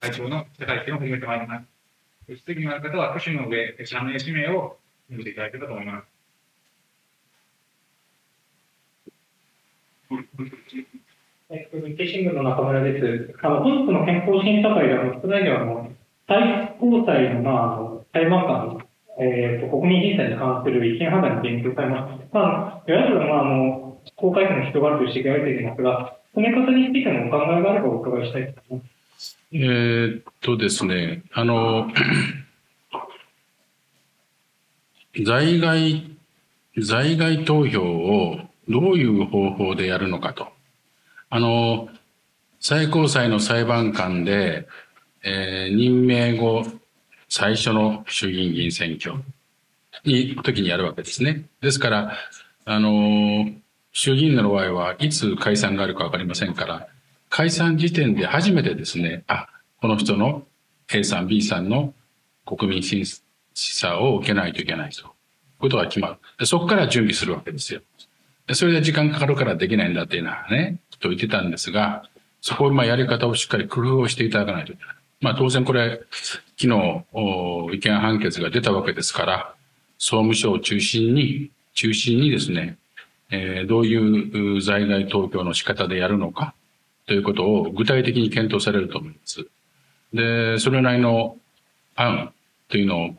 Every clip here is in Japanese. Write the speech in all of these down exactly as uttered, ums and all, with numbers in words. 会長の記者会見を始めてまいります。ご質疑のある方は挙手の上、社名、氏名を述べていただければと思います。はい、日経新聞の中村です。あの、本日の憲法審査会では、副大臣は、最高裁の、まあ、あの裁判官、えーと、国民審査に関する違憲判断に言及されました。まあ、いわゆる、まあ、あの、法改正の人があるという指摘が出ていますが、進め方についてのお考えがあればお伺いしたいと思います。えーっとですね、あの、在外、在外投票をどういう方法でやるのかと。あの、最高裁の裁判官で、えー、任命後最初の衆議院議員選挙に、時にやるわけですね。ですから、あの、衆議院の場合はいつ解散があるかわかりませんから、解散時点で初めてですね、あ、この人の A さん、B さんの国民審査を受けないといけないということが決まる。そこから準備するわけですよ。それで時間かかるからできないんだっていうのはね、と言ってたんですが、そこを今やり方をしっかり工夫をしていただかないといけない。まあ当然これ、昨日、違憲判決が出たわけですから、総務省を中心に、中心にですね、えー、どういう在外投票の仕方でやるのか、ということを具体的に検討されると思います。で、それなりの案というのを、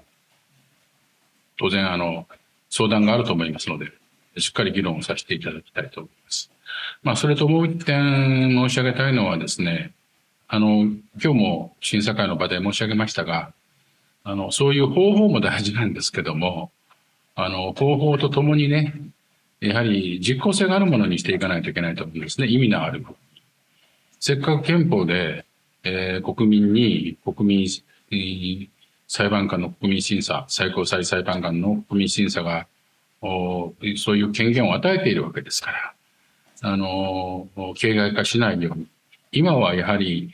当然、あの、相談があると思いますので、しっかり議論をさせていただきたいと思います。まあ、それともう一点申し上げたいのはですね、あの、今日も審査会の場で申し上げましたが、あの、そういう方法も大事なんですけども、あの、方法とともにね、やはり実効性があるものにしていかないといけないと思うんですね。意味のあるもの。せっかく憲法で、えー、国民に、国民、えー、裁判官の国民審査、最高裁裁判官の国民審査が、おそういう権限を与えているわけですから、あのー、形骸化しないように。今はやはり、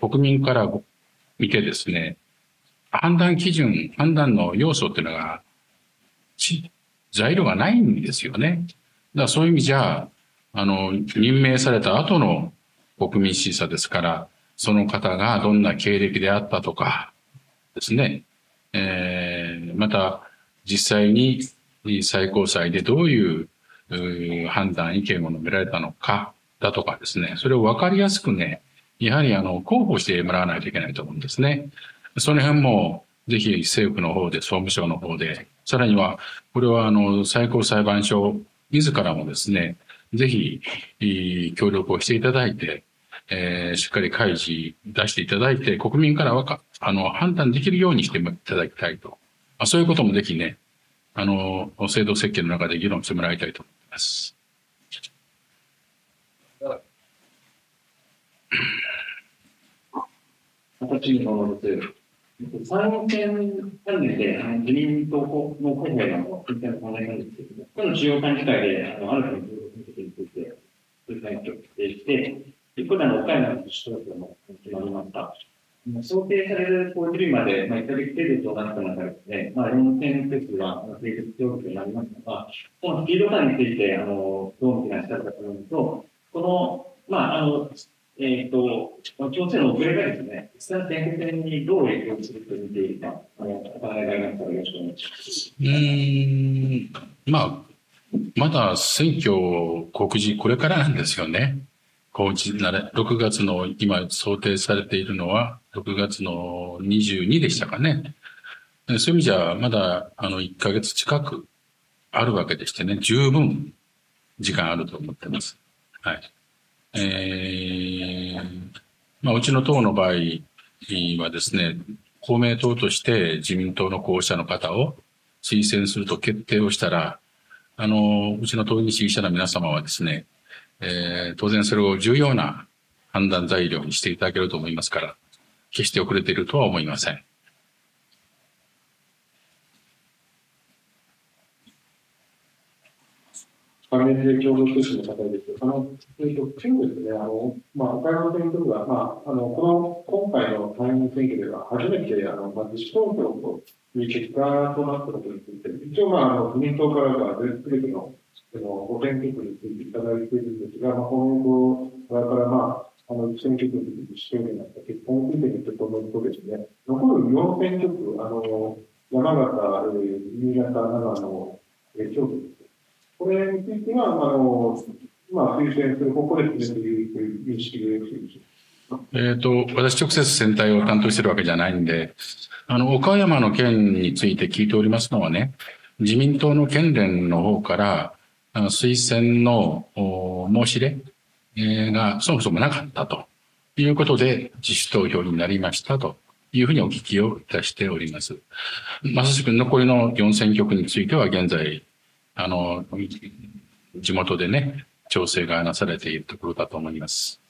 国民から見てですね、判断基準、判断の要素っていうのが、材料がないんですよね。だからそういう意味じゃ、あの、任命された後の、国民審査ですから、その方がどんな経歴であったとかですね、えー、また実際に最高裁でどういう判断、意見を述べられたのかだとかですね、それを分かりやすくね、やはりあの、広報してもらわないといけないと思うんですね。その辺もぜひ政府の方で、総務省の方で、さらには、これはあの、最高裁判所自らもですね、ぜひ、協力をしていただいて、えー、しっかり開示出していただいて、国民からわか、あの、判断できるようにしていただきたいと。あ、そういうこともぜひね、あの、制度設計の中で議論してもらいたいと思います。私の方で、参院選あるので、自民党の候補への選挙の考えなんですけども、今の中央管理会で、あの、あると去年の岡山の取得も決まりました。想定される公示日まで、まあ、いっかげつ程度となった中ですね、まあ、よんせん説が成立状況になりましたが、このスピード感について、あの、どう見なしたかというと、この、まあ、あの、えっ、ー、と、調整の遅れがですね、実際選挙戦にどう影響すると見ているか、お考えがありましたらよろしくお願いします。うん、まあ、まだ選挙告示、これからなんですよね。告示なれ、ろくがつの、今想定されているのは、ろくがつのにじゅうにでしたかね。そういう意味じゃ、まだ、あの、いっかげつ近くあるわけでしてね、十分時間あると思ってます。はい。えー、まあ、うちの党の場合はですね、公明党として自民党の候補者の方を推薦すると決定をしたら、あの、うちの党議主義者の皆様はですね、えー、当然それを重要な判断材料にしていただけると思いますから、決して遅れているとは思いません。関連で共同通信の方です。あの、えっと、中国ですね、あの、まあ、岡山選挙区は、まあ、あの、この、今回の参院選挙では初めて、あの、まあ、自主投票という結果となったことについて、一応、まあ、あの、自民党からは全ての、あの、ご選挙区についていただいているんですが、まあ、今後、これから、まあ、あの一緒にいっしゅうねんになった結婚記念にともにとですね、残るよんせん局、あの山形、新潟、長野、長崎、これについては、あのまあ、推薦する方向で決めていくという認識でよろしいでしょうか。えっと、私直接選対を担当しているわけじゃないんで、あの、岡山の件について聞いておりますのはね、自民党の県連の方から、あの推薦の申し入れがそもそもなかったということで、自主投票になりましたというふうにお聞きをいたしております。まさしく残りのよんせん局については現在、あの、地元でね、調整がなされているところだと思います。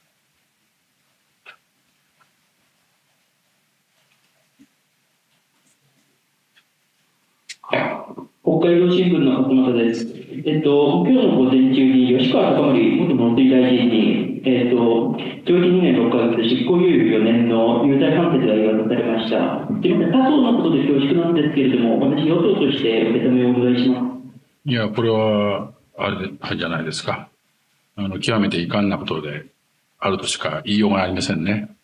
北海道新聞の勝俣です。えっと、今日の午前中に吉川貴盛元農水大臣に、えっと、懲役にねんろっかげつ、執行猶予よねんの有罪判決が言い渡されました。すみません、他党のことで恐縮なんですけれども、私、与党として受け止めをお願いします。いや、これは、あれ、あれじゃないですか。あの、極めて遺憾なことであるとしか言いようがありませんね。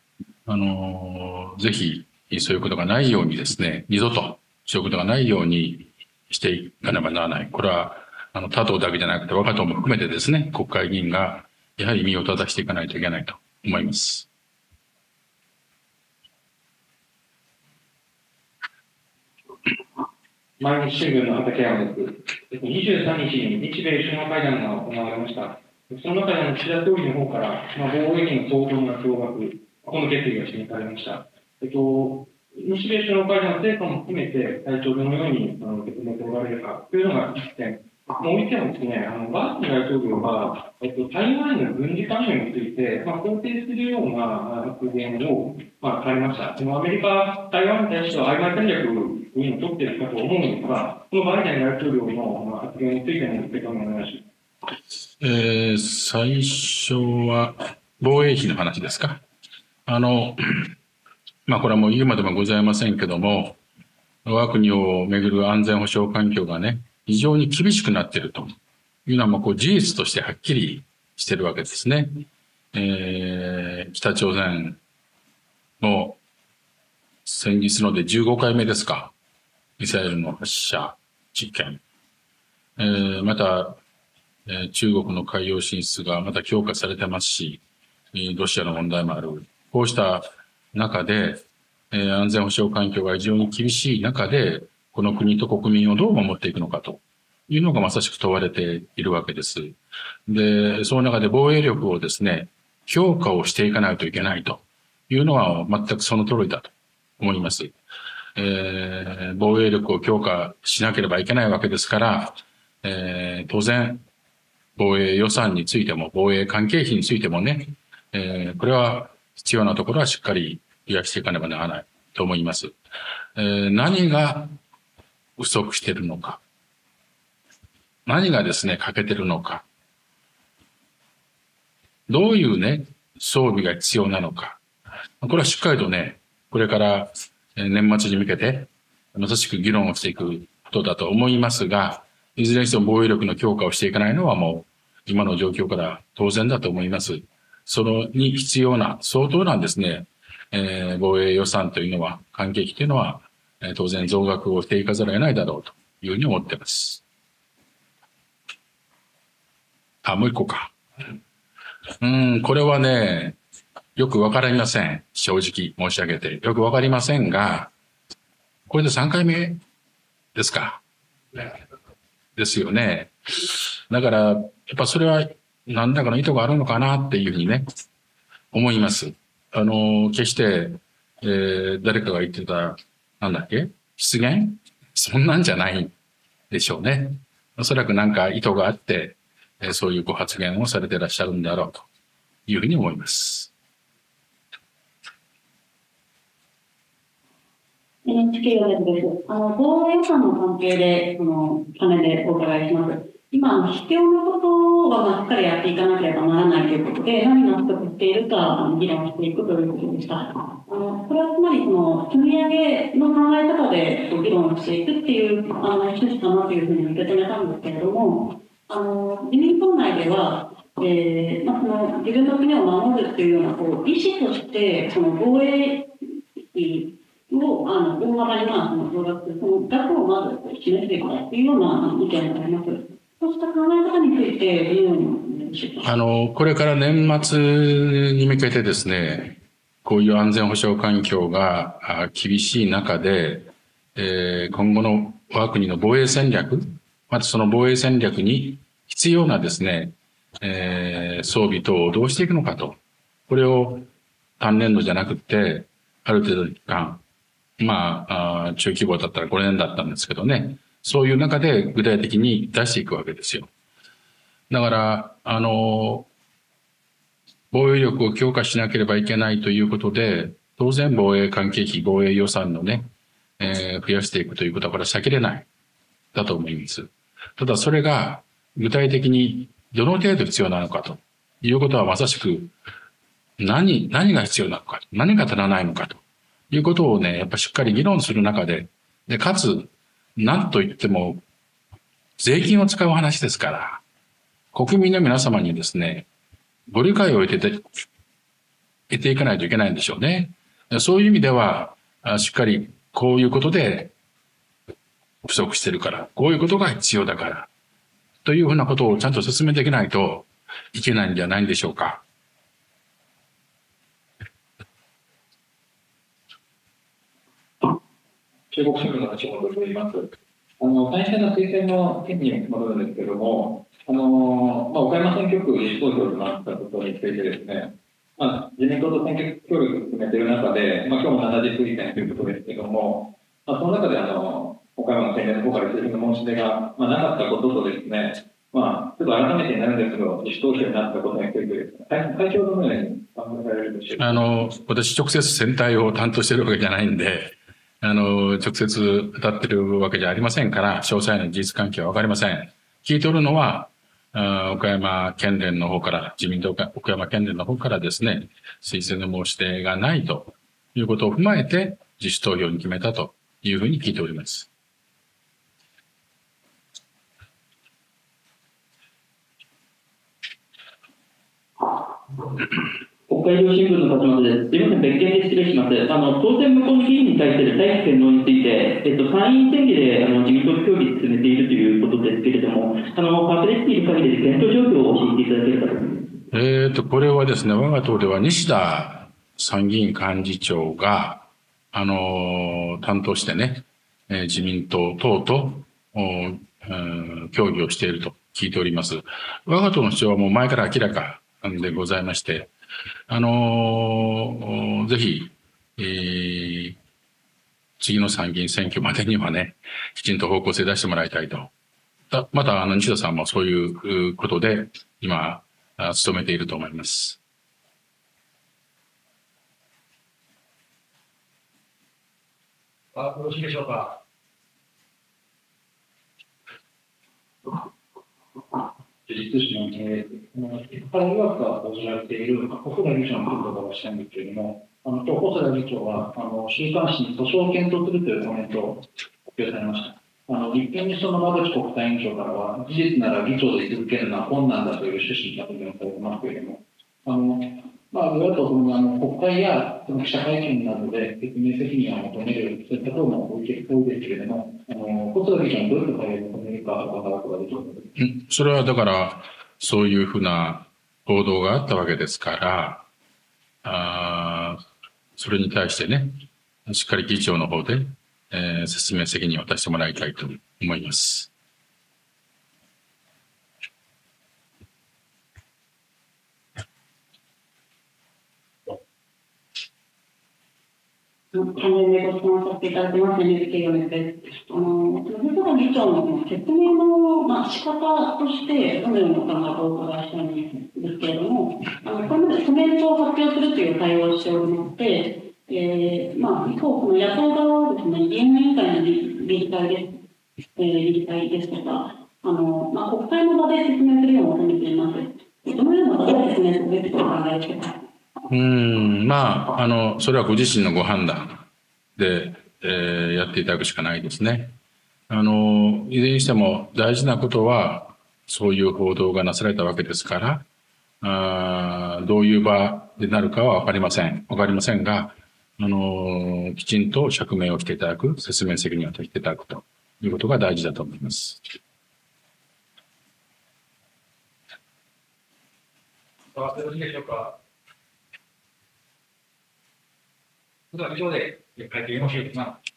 あの、ぜひ、そういうことがないようにですね、二度とそういうことがないように、していかねばならない。これは、あの、他党だけじゃなくて、我が党も含めてですね、国会議員が、やはり身を正していかないといけないと思います。毎日新聞の畠山です。にじゅうさんにちに日米首脳会談が行われました。その中で岸田総理の方から、防衛費の相当な増額、この決意が示されました。えっと日米首脳会談の成果も含めて、会長どのように受け止めておられるかというのがいってん、もういってんはですね、あのバイデン大統領が、えっと、台湾の軍事関連について、まあ、肯定するような発言を、まあ、されました。でもアメリカ、台湾に対しては曖昧戦略に取っているかと思うんですが、このバイデン大統領の発言についての受け止めの話、えー、最初は防衛費の話ですか。あのまあこれはもう言うまでもございませんけども、我が国をめぐる安全保障環境がね、非常に厳しくなっているというのはもうこう事実としてはっきりしているわけですね。えー、北朝鮮の先日のでじゅうごかいめですか、ミサイルの発射実験。えー、また、えー、中国の海洋進出がまた強化されてますし、ロシアの問題もある。こうした中で、えー、安全保障環境が非常に厳しい中で、この国と国民をどう守っていくのかというのがまさしく問われているわけです。で、その中で防衛力をですね、強化をしていかないといけないというのは全くその通りだと思います。えー、防衛力を強化しなければいけないわけですから、えー、当然、防衛予算についても、防衛関係費についてもね、えー、これは必要なところはしっかり増やしていかねばならないと思います。えー、何が不足しているのか。何がですね、欠けているのか。どういうね、装備が必要なのか。これはしっかりとね、これから年末に向けて、まさしく議論をしていくことだと思いますが、いずれにしても防衛力の強化をしていかないのはもう今の状況から当然だと思います。そのに必要な、相当なですね、えー、防衛予算というのは、関係費というのは、えー、当然増額をしていかざるを得ないだろうというふうに思っています。あ、もう一個か。うん、これはね、よくわかりません。正直申し上げて。よくわかりませんが、これでさんかいめですか。ですよね。だから、やっぱそれは、何らかの意図があるのかなっていうふうにね、思います。あの、決して、えー、誰かが言ってた、なんだっけ？失言？そんなんじゃないでしょうね。おそらくなんか意図があって、えー、そういうご発言をされていらっしゃるんだろうというふうに思います。エヌエイチケー がです。あの、防衛予算の関係で、その、金でお伺いします。今、必要なことはしっかりやっていかなければならないということで、何が不足しているか議論していくということでした。あのこれはつまりその、積み上げの考え方で議論していくっていうあの趣旨かなというふうに受け止めたんですけれども、あの自民党内では、えーまあ、その自分の国を守るというようなこう意思としてその防衛費をあの大幅にまあその増額する、その額をまず示すべきだというような意見があります。そうした考え方についてどのようにでしょうか。あのこれから年末に向けてですね、こういう安全保障環境が厳しい中で、えー、今後の我が国の防衛戦略、またその防衛戦略に必要なですね、えー、装備等をどうしていくのかと。これを単年度じゃなくて、ある程度の期間、まあ、あ中規模だったらごねんだったんですけどね。そういう中で具体的に出していくわけですよ。だから、あの、防衛力を強化しなければいけないということで、当然防衛関係費、防衛予算のね、えー、増やしていくということはこれは避けれない、だと思います。ただそれが具体的にどの程度必要なのかということはまさしく何、何が必要なのか、何が足らないのかということをね、やっぱしっかり議論する中で、で、かつ、なんといっても税金を使う話ですから、国民の皆様にですね、ご理解を得て、得ていかないといけないんでしょうね。そういう意味では、しっかりこういうことで不足してるから、こういうことが必要だから、というふうなことをちゃんと説明できないといけないんじゃないんでしょうか。中国新聞の橋本と言います。あの、大変な推薦の件に戻るんですけども、あの、まあ、岡山選挙区に投票となったことについてですね、まあ、自民党と選挙区協力を進めている中で、まあ、今日も同じ推薦ということですけども、まあ、その中であの、岡山の県連の方から推薦の申し出が、まあ、なかったこととですね、まあ、ちょっと改めてになるんですけど、自主投票になったことについてですね、会長どのように考えられるでしょうか。あの、私直接選対を担当しているわけじゃないんで、あの、直接当たってるわけじゃありませんから、詳細な事実関係はわかりません。聞いておるのは、あ岡山県連の方から、自民党岡山県連の方からですね、推薦の申し出がないということを踏まえて、自主投票に決めたというふうに聞いております。北海道新聞の立松です。すみません、別件で失礼します。あの当選無効の議員に対する待機洗脳について、えっと、参院選挙であの自民党協議を進めているということですけれども、あの確認している限りで検討状況を教えていただければと思います。えーと、これはですね、我が党では西田参議院幹事長が、あのー、担当してね、えー、自民党等と、うん、協議をしていると聞いております。我が党の主張はもう前から明らかでございまして、あのー、ぜひ、えー、次の参議院選挙までにはね、きちんと方向性出してもらいたいと。だまた、あの、西田さんもそういうことで、今、努めていると思います。あ、よろしいでしょうか。実質の経営、一般医学が報じられている細田議長のことがおっしゃるんですけれども、あの今日細田議長はあの週刊誌に訴訟を検討するというコメントを発表されました。あの立憲民主党の馬淵国対委員長からは、事実なら議長で居続けるのは困難だという趣旨の発言をされていますけれども、あのまあ、いわゆるとそのあの国会やその記者会見などで説明責任を求める、そういったことも多いですけれども、あの細田議長にどういった対応を求めるか伺うことができます。それはだから、そういうふうな報道があったわけですから、あそれに対してね、しっかり議長の方で、えー、説明責任を渡してもらいたいと思います。関連でご質問させていただきます、水木洋です。あの、細田議長の説明の、まあ、仕方として、どのようにお考えかお伺いしたいんですけれども、あのこれまでコメントを発表するという対応をしておりまして、えー、まあ、以降、この野党側はですね、議員委員会の理事会です、えー、理事会ですとか、あの、まあ、国会の場で説明するよう求めています。どのような場で説明すべきとお考えでしょうか。うーん、まあ、あの、それはご自身のご判断で、えー、やっていただくしかないですね。あの、いずれにしても大事なことは、そういう報道がなされたわけですから、あどういう場でなるかは分かりません。分かりませんが、あの、きちんと釈明をしていただく、説明責任を取っていただくということが大事だと思います。よろしいでしょうか。それでは以上で、会見を終了します。